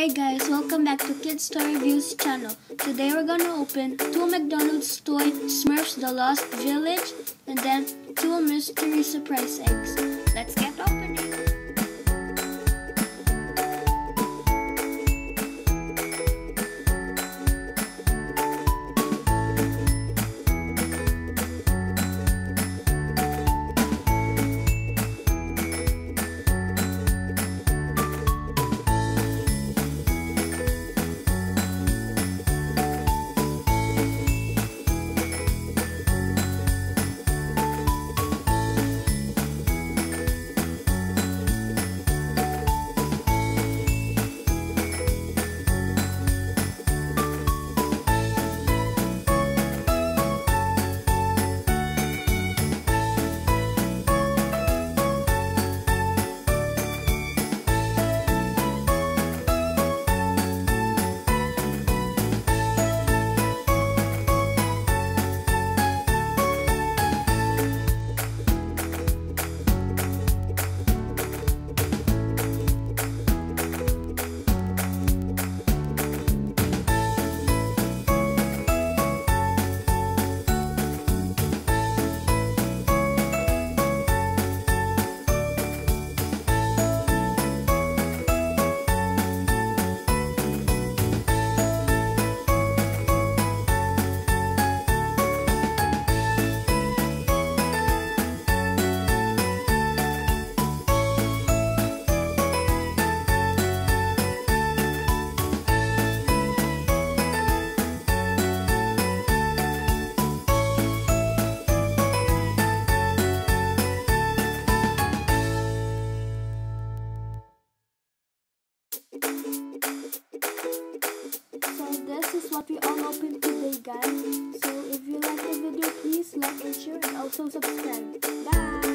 Hey guys, welcome back to Kids Toy Reviews channel. Today we're gonna open two McDonald's toy Smurfs the Lost Village and then two Mystery Surprise Eggs. Let's get opening! This is what we all opened today, guys. So if you like the video, please like and share and also subscribe. Bye!